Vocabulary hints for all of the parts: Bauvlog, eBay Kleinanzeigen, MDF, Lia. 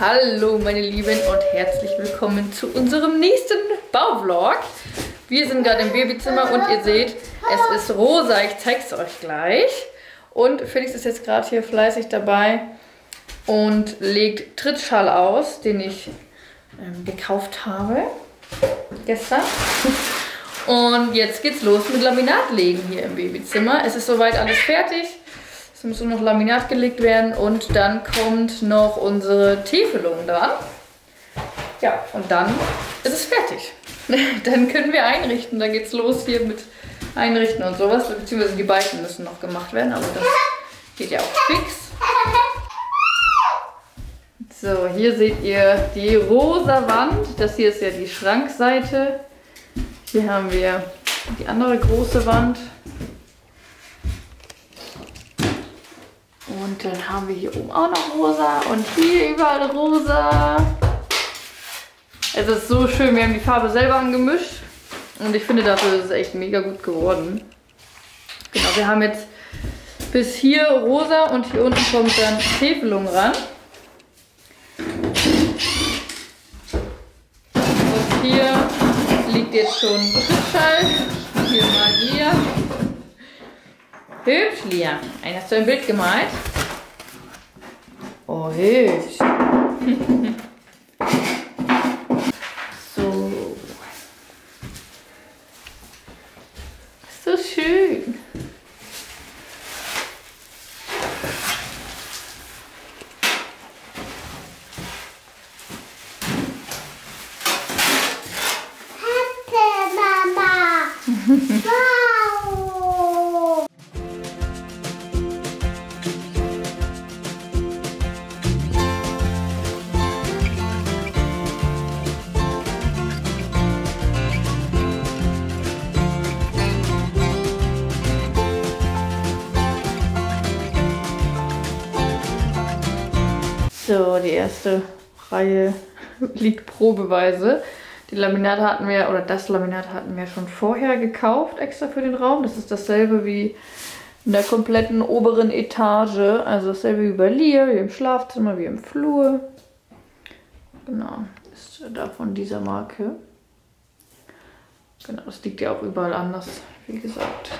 Hallo meine Lieben und herzlich willkommen zu unserem nächsten Bauvlog. Wir sind gerade im Babyzimmer und ihr seht, es ist rosa, ich zeige es euch gleich. Und Felix ist jetzt gerade hier fleißig dabei und legt Trittschall aus, den ich gekauft habe gestern. Und jetzt geht's los mit Laminatlegen hier im Babyzimmer. Es ist soweit alles fertig. Es muss nur noch Laminat gelegt werden und dann kommt noch unsere Täfelung dran. Ja, und dann ist es fertig. Dann können wir einrichten. Dann geht's los hier mit Einrichten und sowas. Beziehungsweise die Balken müssen noch gemacht werden, aber das geht ja auch fix. So, hier seht ihr die rosa Wand. Das hier ist ja die Schrankseite. Hier haben wir die andere große Wand. Und dann haben wir hier oben auch noch rosa und hier überall rosa. Es ist so schön, wir haben die Farbe selber angemischt. Und ich finde, dafür ist es echt mega gut geworden. Genau, wir haben jetzt bis hier rosa und hier unten kommt dann Täfelung ran. Und hier liegt jetzt schon Trittschall. Hier mal Lia. Hübsch, Lia. Hast du ein Bild gemalt? Oh, hübsch. So. Ist so schön. Wow! So, die erste Reihe liegt probeweise. Die Laminat hatten wir, oder das Laminat hatten wir schon vorher gekauft, extra für den Raum. Das ist dasselbe wie in der kompletten oberen Etage. Also dasselbe wie bei Lia, wie im Schlafzimmer, wie im Flur. Genau, ist da von dieser Marke. Genau, das liegt ja auch überall anders, wie gesagt.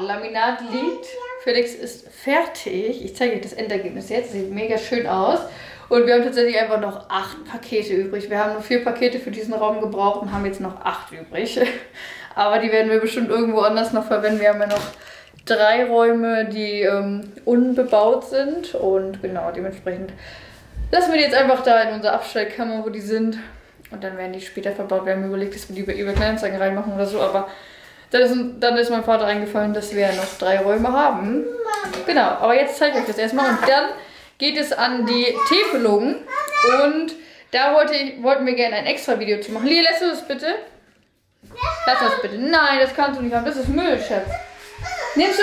Laminat liegt. Felix ist fertig. Ich zeige euch das Endergebnis jetzt. Sieht mega schön aus. Und wir haben tatsächlich einfach noch 8 Pakete übrig. Wir haben nur 4 Pakete für diesen Raum gebraucht und haben jetzt noch 8 übrig. Aber die werden wir bestimmt irgendwo anders noch verwenden. Wir haben ja noch 3 Räume, die unbebaut sind. Und genau, dementsprechend lassen wir die jetzt einfach da in unsere Abstellkammer, wo die sind. Und dann werden die später verbaut. Wir haben überlegt, dass wir die bei eBay Kleinanzeigen reinmachen oder so, aber dann ist mein Vater eingefallen, dass wir ja noch 3 Räume haben. Genau, aber jetzt zeige ich euch das erstmal. Und dann geht es an die Täfelung. Und da wollten wir gerne ein extra Video zu machen. Lia, lässt du das bitte? Lass das bitte. Nein, das kannst du nicht haben. Das ist Müll, Schatz. Nimmst du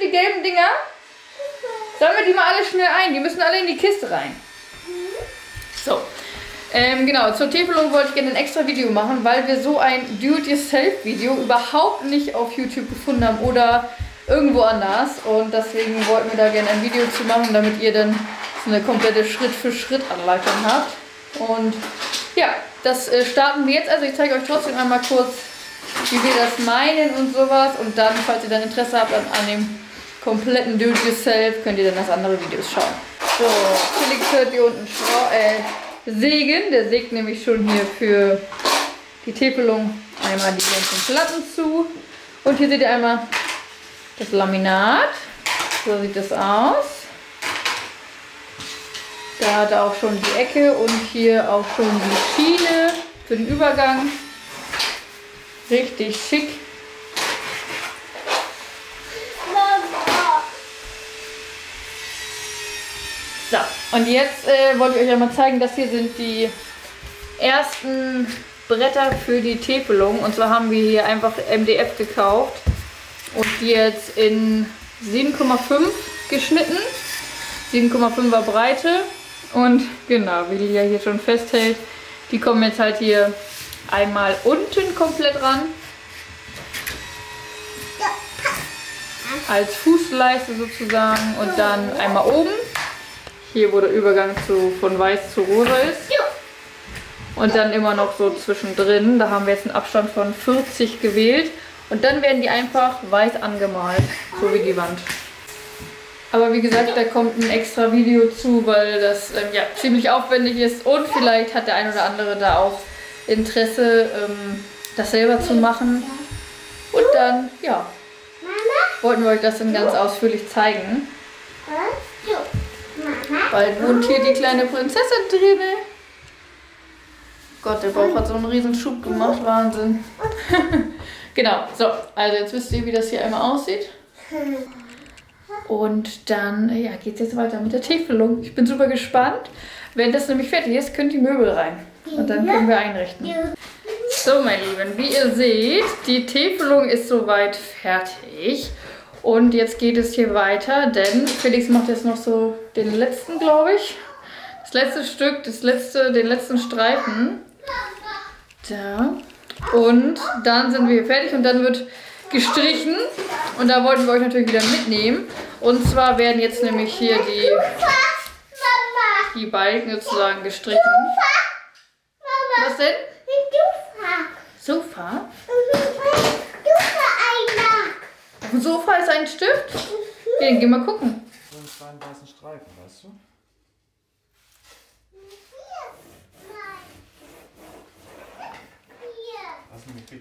die gelben Dinger? Sollen wir die mal alle schnell ein? Die müssen alle in die Kiste rein. So. Genau, zur Täfelung wollte ich gerne ein extra Video machen, weil wir so ein Do-it-yourself-Video überhaupt nicht auf YouTube gefunden haben oder irgendwo anders. Und deswegen wollten wir da gerne ein Video zu machen, damit ihr dann so eine komplette Schritt-für-Schritt-Anleitung habt. Und ja, das starten wir jetzt. Also ich zeige euch trotzdem einmal kurz, wie wir das meinen und sowas. Und dann, falls ihr dann Interesse habt an dem kompletten Do-it-yourself, könnt ihr dann das andere Video schauen. So, Felix hört hier unten Segen. Der sägt nämlich schon hier für die Täfelung einmal die ganzen Platten zu. Und hier seht ihr einmal das Laminat. So sieht das aus. Da hat er auch schon die Ecke und hier auch schon die Schiene für den Übergang. Richtig schick. So, und jetzt wollte ich euch einmal zeigen, das hier sind die ersten Bretter für die Täfelung. Und zwar haben wir hier einfach MDF gekauft und die jetzt in 7,5 geschnitten. 7,5er Breite. Und genau, wie Lia hier schon festhält, die kommen jetzt halt hier einmal unten komplett ran. Als Fußleiste sozusagen und dann einmal oben. Hier, wo der Übergang von weiß zu rosa ist. Und dann immer noch so zwischendrin. Da haben wir jetzt einen Abstand von 40 gewählt. Und dann werden die einfach weiß angemalt, so wie die Wand. Aber wie gesagt, da kommt ein extra Video zu, weil das ja, ziemlich aufwendig ist. Und vielleicht hat der ein oder andere da auch Interesse, das selber zu machen. Und dann, ja, wollten wir euch das dann ganz ausführlich zeigen. Bald wohnt hier die kleine Prinzessin drin. Gott, der Bauch hat so einen riesen Schub gemacht. Wahnsinn. Genau, so. Also jetzt wisst ihr, wie das hier einmal aussieht. Und dann ja, geht es jetzt weiter mit der Täfelung. Ich bin super gespannt. Wenn das nämlich fertig ist, könnt die Möbel rein. Und dann können wir einrichten. So, meine Lieben, wie ihr seht, die Täfelung ist soweit fertig. Und jetzt geht es hier weiter, denn Felix macht jetzt noch so den letzten, glaube ich. Das letzte Stück, den letzten Streifen. Da. Und dann sind wir hier fertig und dann wird gestrichen. Und da wollten wir euch natürlich wieder mitnehmen. Und zwar werden jetzt nämlich hier die Balken sozusagen gestrichen. Was denn? Sofa? Ein Sofa ist ein Stift? Hier, dann geh mal gucken. So einen kleinen weißen Streifen, weißt du? Das ist nämlich richtig.